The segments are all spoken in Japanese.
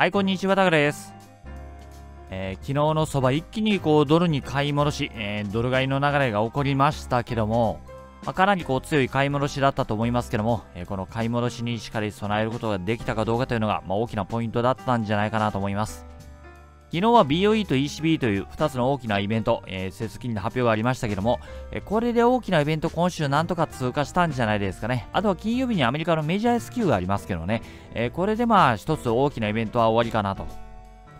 はい、こんにちは、タカです。昨日のそば一気にドルに買い戻し、ドル買いの流れが起こりましたけども、かなり強い買い戻しだったと思いますけども、この買い戻しにしっかり備えることができたかどうかというのが、大きなポイントだったんじゃないかなと思います。昨日は BOE と ECB という2つの大きなイベント、政策金利の発表がありましたけども、これで大きなイベント今週なんとか通過したんじゃないですかね。あとは金曜日にアメリカのメジャー SQ がありますけどね、これで一つ大きなイベントは終わりかなと。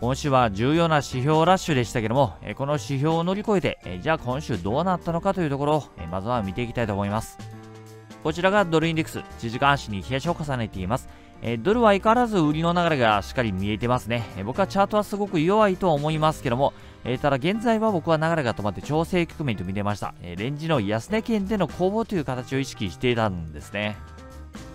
今週は重要な指標ラッシュでしたけども、この指標を乗り越えて、じゃあ今週どうなったのかというところをまずは見ていきたいと思います。こちらがドルインデックス、1時間足に冷やしを重ねています。ドルは相変わらず売りの流れがしっかり見えてますね。僕はチャートはすごく弱いとは思いますけども、ただ現在は僕は流れが止まって調整局面と見てました。レンジの安値圏での攻防という形を意識していたんですね。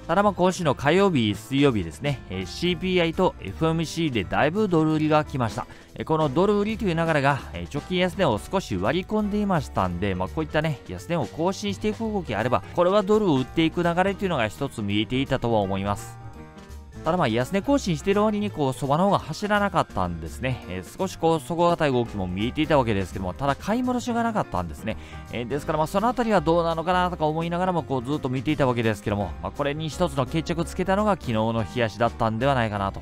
ただ今週の火曜日、水曜日ですね、CPI と FOMC でだいぶドル売りが来ました。このドル売りという流れが直近安値を少し割り込んでいましたんで、こういったね、安値を更新していく動きがあれば、これはドルを売っていく流れというのが一つ見えていたとは思います。ただ安値更新している割にそばの方が走らなかったんですね。少し底堅い動きも見えていたわけですけども、ただ買い戻しがなかったんですね。ですからそのあたりはどうなのかなとか思いながらもずっと見ていたわけですけども、これに一つの決着つけたのが昨日の冷やしだったんではないかなと。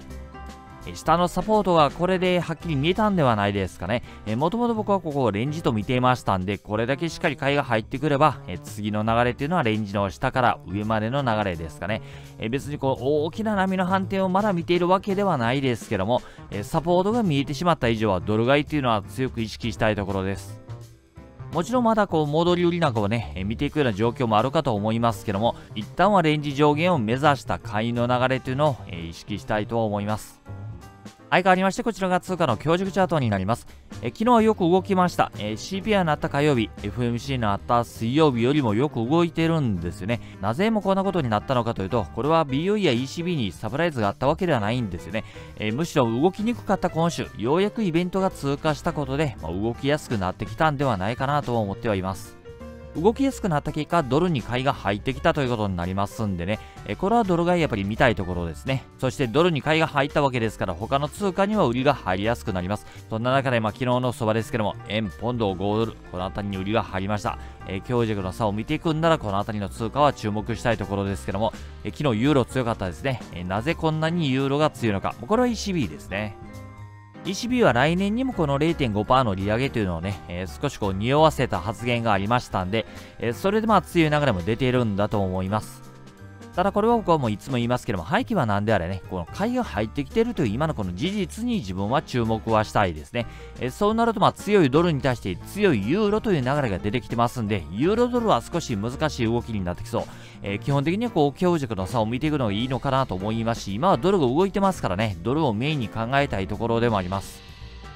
下のサポートがこれではっきり見えたんではないですかね。もともと僕はここをレンジと見ていましたんで、これだけしっかり買いが入ってくれば、次の流れっていうのはレンジの下から上までの流れですかね。別に大きな波の反転をまだ見ているわけではないですけども、サポートが見えてしまった以上はドル買いっていうのは強く意識したいところです。もちろんまだ戻り売りなんかをね、見ていくような状況もあるかと思いますけども、一旦はレンジ上限を目指した買いの流れというのを意識したいと思います。相変わりまして、こちらが通貨の強軸チャートになります。昨日はよく動きました。CPI のあった火曜日、FOMC のあった水曜日よりもよく動いてるんですよね。なぜこんなことになったのかというと、これは BOE や ECB にサプライズがあったわけではないんですよね。むしろ動きにくかった今週、ようやくイベントが通過したことで、動きやすくなってきたんではないかなと思ってはいます。動きやすくなった結果、ドルに買いが入ってきたということになりますんでね、これはドル買いやっぱり見たいところですね。そしてドルに買いが入ったわけですから、他の通貨には売りが入りやすくなります。そんな中で、昨日のそばですけども、円、ポンド、5ドル、この辺りに売りが入りました。強弱の差を見ていくんなら、この辺りの通貨は注目したいところですけども、昨日ユーロ強かったですね。なぜこんなにユーロが強いのか、これは ECB ですね。ECB は来年にもこの 0.5% の利上げというのをね、少し匂わせた発言がありましたんで、それで強い流れも出ているんだと思います。ただこれは僕はもういつも言いますけども、背景は何であれね、買いが入ってきているという今のこの事実に自分は注目はしたいですね。そうなると強いドルに対して強いユーロという流れが出てきてますんで、ユーロドルは少し難しい動きになってきそう。基本的には強弱の差を見ていくのがいいのかなと思いますし、今はドルが動いてますからね、ドルをメインに考えたいところでもあります。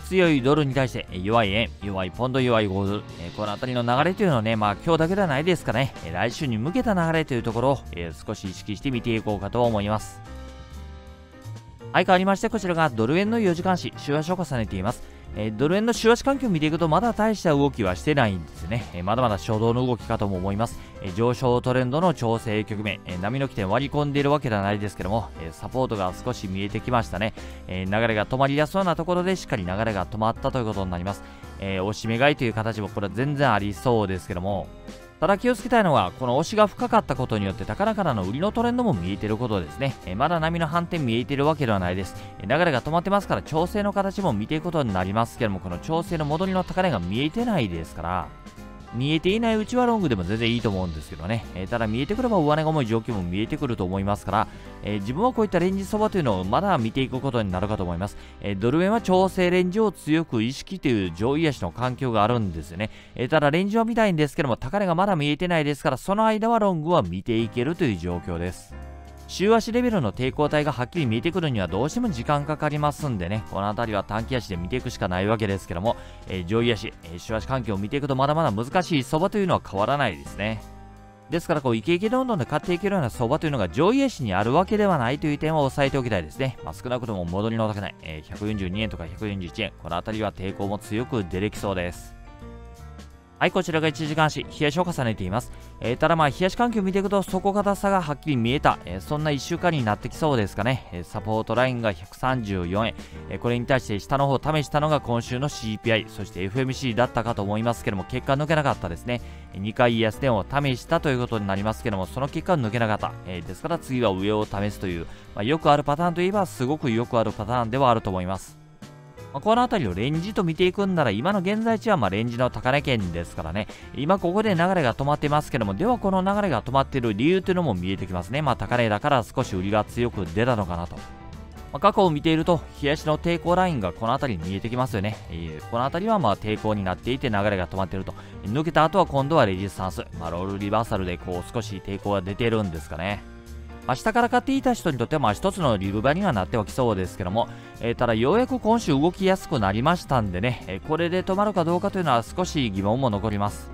強いドルに対して弱い円、弱いポンド、弱い5ドル、この辺りの流れというのはね、今日だけではないですかね、来週に向けた流れというところを少し意識して見ていこうかと思います。相変わりまして、こちらがドル円の4時間足、週足を重ねています。ドル円の週足環境を見ていくと、まだ大した動きはしてないんですね。まだまだ初動の動きかとも思います。上昇トレンドの調整局面、波の起点割り込んでいるわけではないですけども、サポートが少し見えてきましたね。流れが止まりやすそうなところでしっかり流れが止まったということになります。押し目買いという形もこれは全然ありそうですけども、ただ気をつけたいのは、この押しが深かったことによって、高らかなの売りのトレンドも見えていることですね。まだ波の反転見えているわけではないです。流れが止まってますから、調整の形も見ていくことになりますけども、この調整の戻りの高値が見えてないですから、見えていないうちはロングでも全然いいと思うんですけどね。ただ見えてくれば上値が重い状況も見えてくると思いますから、自分はこういったレンジそばというのをまだ見ていくことになるかと思います。ドル円は調整レンジを強く意識という上位足の環境があるんですよね。ただレンジは見たいんですけども、高値がまだ見えてないですから、その間はロングは見ていけるという状況です。週足レベルの抵抗体がはっきり見えてくるにはどうしても時間かかりますんでね、この辺りは短期足で見ていくしかないわけですけども、上位足、週足環境を見ていくとまだまだ難しい相場というのは変わらないですね。ですからイケイケどんどんで買っていけるような相場というのが上位足にあるわけではないという点を押さえておきたいですね。少なくとも戻りの高値、142円とか141円、この辺りは抵抗も強く出てきそうです。はい、こちらが1時間足、冷やしを重ねています。ただまあ、冷やし環境を見ていくと、底堅さがはっきり見えた、そんな1週間になってきそうですかね。サポートラインが134円。これに対して下の方試したのが今週の CPI、そして FMC だったかと思いますけども、結果抜けなかったですね。2回安値を試したということになりますけども、その結果抜けなかった。ですから次は上を試すという、まあ、よくあるパターンといえば、すごくよくあるパターンではあると思います。この辺りをレンジと見ていくんなら、今の現在地はまあレンジの高値圏ですからね、今ここで流れが止まってますけども、ではこの流れが止まっている理由というのも見えてきますね。まあ、高値だから少し売りが強く出たのかなと。まあ、過去を見ていると、冷やしの抵抗ラインがこの辺りに見えてきますよね。この辺りはまあ抵抗になっていて流れが止まっていると。抜けた後は今度はレジスタンス。まあ、ロールリバーサルでこう少し抵抗が出てるんですかね。明日から買っていた人にとってはまあ一つのリルバにはなってはきそうですけども、ただようやく今週動きやすくなりましたんでね、これで止まるかどうかというのは少し疑問も残ります。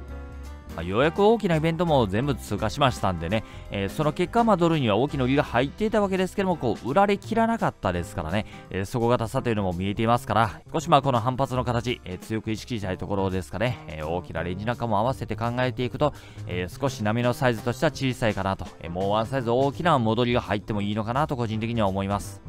まあ、ようやく大きなイベントも全部通過しましたんでね、その結果、まあ、ドルには大きな売りが入っていたわけですけども、こう売られきらなかったですからね、底堅さというのも見えていますから、少しまあこの反発の形、強く意識したいところですかね、大きなレンジなんかも合わせて考えていくと、少し波のサイズとしては小さいかなと、もうワンサイズ大きな戻りが入ってもいいのかなと個人的には思います。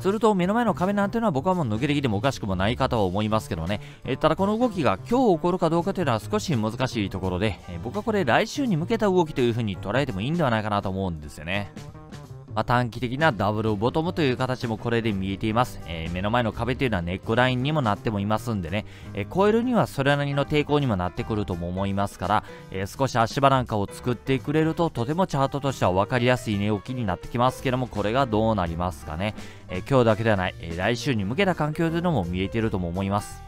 すると目の前の壁なんていうのは僕はもう抜けてきてもおかしくもないかとは思いますけどね。ただこの動きが今日起こるかどうかというのは少し難しいところで、僕はこれ来週に向けた動きというふうに捉えてもいいんではないかなと思うんですよね。まあ、短期的なダブルボトムという形もこれで見えています。目の前の壁というのはネックラインにもなってもいますんでね、超えるにはそれなりの抵抗にもなってくるとも思いますから、少し足場なんかを作ってくれるととてもチャートとしては分かりやすい値動きになってきますけども、これがどうなりますかね。今日だけではない、来週に向けた環境というのも見えているとも思います。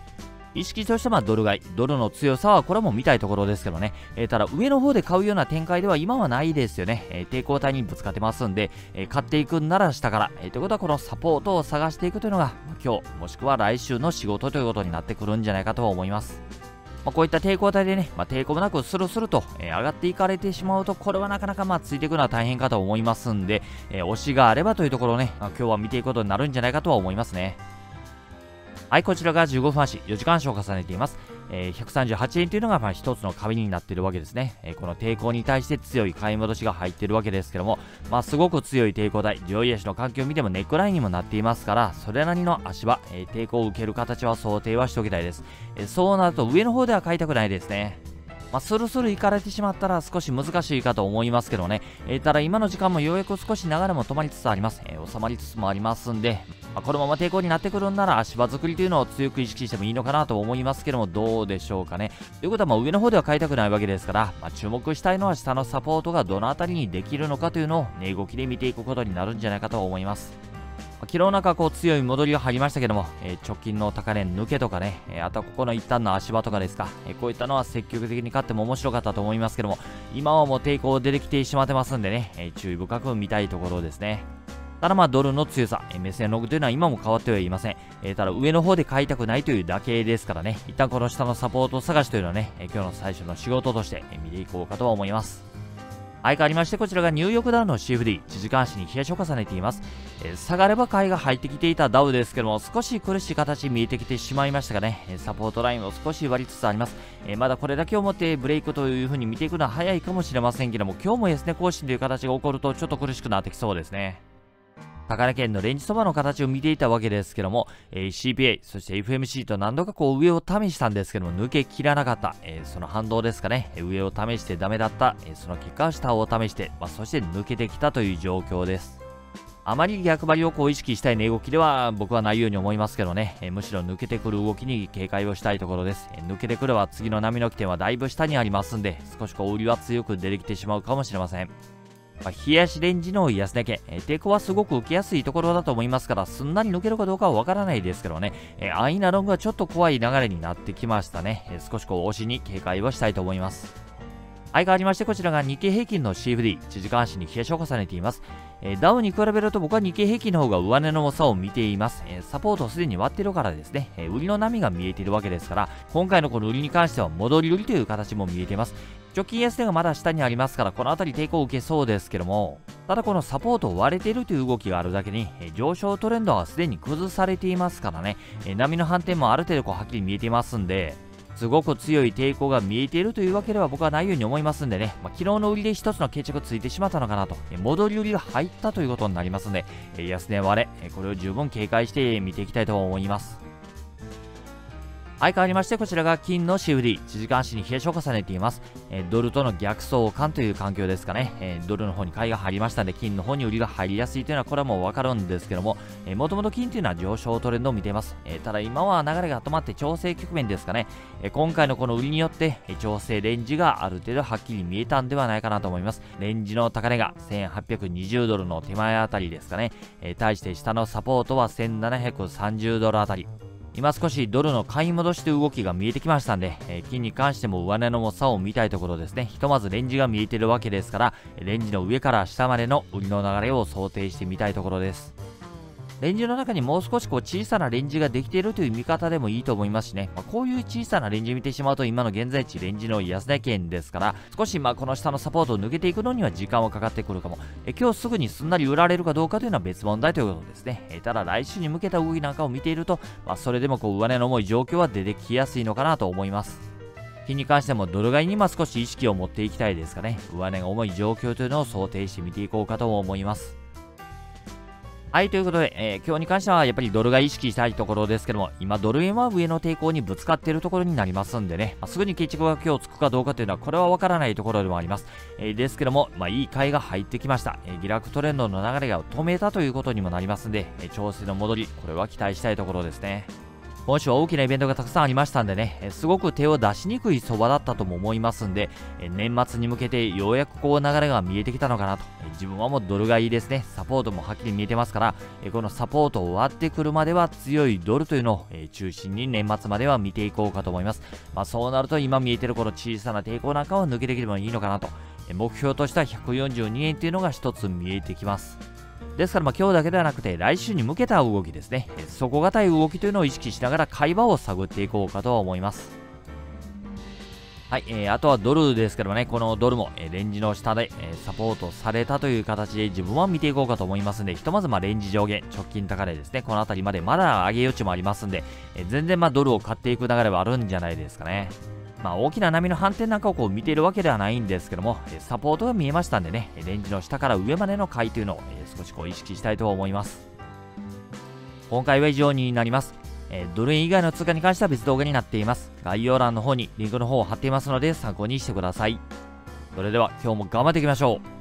意識としてはドル買い、ドルの強さはこれも見たいところですけどね、ただ上の方で買うような展開では今はないですよね、抵抗体にぶつかってますんで、買っていくんなら下から、ということはこのサポートを探していくというのが今日もしくは来週の仕事ということになってくるんじゃないかとは思います。まあ、こういった抵抗体でね、まあ、抵抗もなくスルスルと、上がっていかれてしまうと、これはなかなかまあついていくのは大変かと思いますんで、推しがあればというところをね、まあ、今日は見ていくことになるんじゃないかとは思いますね。はい、こちらが15分足、4時間足を重ねています。138円というのがまあ一つの壁になっているわけですね。この抵抗に対して強い買い戻しが入っているわけですけども、まあ、すごく強い抵抗体、上位足の環境を見てもネックラインにもなっていますから、それなりの足場、抵抗を受ける形は想定はしておきたいです。そうなると上の方では買いたくないですね。まあ、スルスルいかれてしまったら少し難しいかと思いますけどね。ただ今の時間もようやく少し流れも止まりつつあります。収まりつつもありますんで、まあ、このまま抵抗になってくるんなら足場作りというのを強く意識してもいいのかなと思いますけども、どうでしょうかね。ということはまあ上の方では買いたくないわけですから、まあ、注目したいのは下のサポートがどのあたりにできるのかというのを値動きで見ていくことになるんじゃないかと思います。昨日なんかこう強い戻りが入りましたけども、直近の高値抜けとかね、あとはここの一旦の足場とかですか、こういったのは積極的に買っても面白かったと思いますけども、今はもう抵抗出てきてしまってますんでね、注意深く見たいところですね。ただまあドルの強さ、目線ログというのは今も変わってはいません。ただ上の方で買いたくないというだけですからね、一旦この下のサポート探しというのはね、今日の最初の仕事として見ていこうかとは思います。相変わりまして、こちらがニューヨークダウの CFD、1時間足に冷やしを重ねています。下がれば買いが入ってきていたダウですけども、少し苦しい形見えてきてしまいましたがね、サポートラインを少し割りつつあります。まだこれだけをもってブレイクというふうに見ていくのは早いかもしれませんけども、今日も安値更新という形が起こるとちょっと苦しくなってきそうですね。高値圏のレンジそばの形を見ていたわけですけども、CPI、そして FMC と何度かこう上を試したんですけども、抜けきらなかった、その反動ですかね、上を試してダメだった、その結果下を試して、まあ、そして抜けてきたという状況です。あまり逆張りをこう意識したい値動きでは僕はないように思いますけどね、むしろ抜けてくる動きに警戒をしたいところです。抜けてくれば次の波の起点はだいぶ下にありますんで、少しこう売りは強く出てきてしまうかもしれません。まあ、冷やしレンジの安値圏、抵抗はすごく受けやすいところだと思いますから、すんなり抜けるかどうかはわからないですけどね、安易なロングはちょっと怖い流れになってきましたね。少しこう押しに警戒をしたいと思います。相変わりまして、こちらが日経平均の CFD、1時間足に冷やしを重ねています。ダウに比べると僕は日経平均の方が上値の重さを見ています。サポートをすでに割っているからですね、売りの波が見えているわけですから、今回のこの売りに関しては戻り売りという形も見えています。直近安値がまだ下にありますから、この辺り抵抗を受けそうですけども、ただこのサポートを割れているという動きがあるだけに、上昇トレンドはすでに崩されていますからね、波の反転もある程度こうはっきり見えていますんで、すごく強い抵抗が見えているというわけでは僕はないように思いますんでね、昨日の売りで一つの決着ついてしまったのかなと、戻り売りが入ったということになりますんで、安値割れ、これを十分警戒して見ていきたいと思います。はい、変わりましてこちらが金のCFD、1時間足に冷えを重ねています。ドルとの逆相関という環境ですかね。ドルの方に買いが入りましたので、金の方に売りが入りやすいというのはこれはもうわかるんですけども、もともと金というのは上昇トレンドを見ています。ただ今は流れが止まって調整局面ですかね。今回のこの売りによって調整レンジがある程度はっきり見えたんではないかなと思います。レンジの高値が1820ドルの手前あたりですかね。対して下のサポートは1730ドルあたり。今少しドルの買い戻しという動きが見えてきましたんで、金に関しても上値の差を見たいところですね。ひとまずレンジが見えてるわけですから、レンジの上から下までの売りの流れを想定してみたいところです。レンジの中にもう少し小さなレンジができているという見方でもいいと思いますしね。こういう小さなレンジ見てしまうと今の現在地レンジの安値圏ですから、少しこの下のサポートを抜けていくのには時間はかかってくるかも。今日すぐにすんなり売られるかどうかというのは別問題ということですね。ただ来週に向けた動きなんかを見ていると、それでも上値の重い状況は出てきやすいのかなと思います。金に関してもドル買いに少し意識を持っていきたいですかね。上値が重い状況というのを想定してみていこうかと思います。はい、ということで、今日に関してはやっぱりドルが意識したいところですけども、今ドル円は上の抵抗にぶつかっているところになりますんでね、すぐに決着が今日つくかどうかというのはこれはわからないところでもあります。ですけども、いい買いが入ってきました。下落トレンドの流れが止めたということにもなりますんで、調整の戻り、これは期待したいところですね。今週は大きなイベントがたくさんありましたんでね、すごく手を出しにくい相場だったとも思いますんで、年末に向けてようやく流れが見えてきたのかなと。自分はもうドルがいいですね。サポートもはっきり見えてますから、このサポートを割ってくるまでは強いドルというのを中心に年末までは見ていこうかと思います。そうなると今見えてるこの小さな抵抗なんかは抜けていけばいいのかなと。目標としては142円というのが一つ見えてきます。ですから今日だけではなくて来週に向けた動きですね。底堅い動きというのを意識しながら買い場を探っていこうかとは思います。はい、あとはドルですけどもね、このドルもレンジの下でサポートされたという形で自分は見ていこうかと思いますんで、ひとまずレンジ上限、直近高値ですね、この辺りまでまだ上げ余地もありますんで、全然ドルを買っていく流れはあるんじゃないですかね。大きな波の反転なんかを見ているわけではないんですけども、サポートが見えましたんでね、レンジの下から上までの買いというのを少し意識したいと思います。今回は以上になります。ドル円以外の通貨に関しては別動画になっています。概要欄の方にリンクの方を貼っていますので参考にしてください。それでは今日も頑張っていきましょう。